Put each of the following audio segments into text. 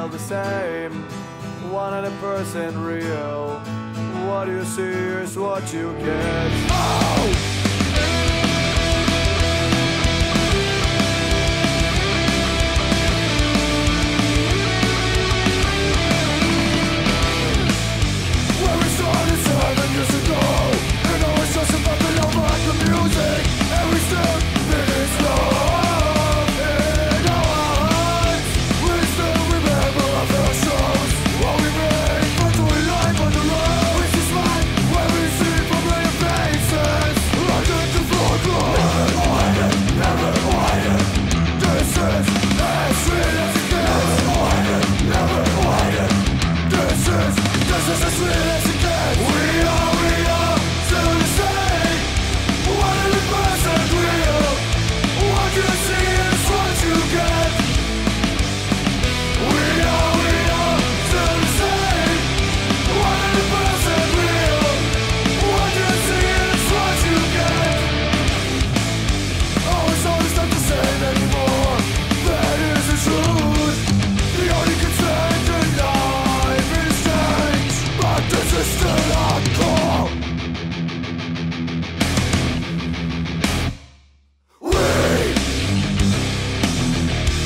still the same, 100% real. What you see is what you get. Oh!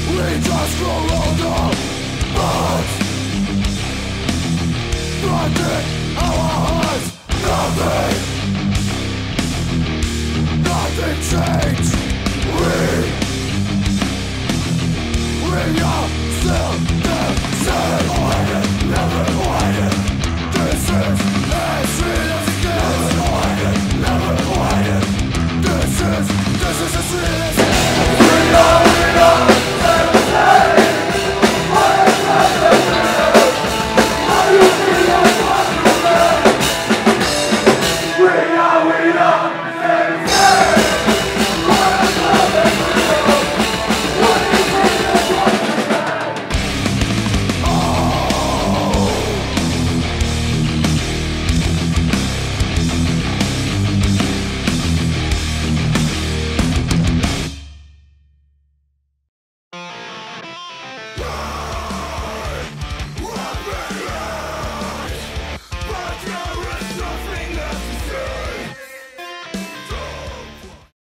We just grow older, but in our hearts, nothing changed. We are still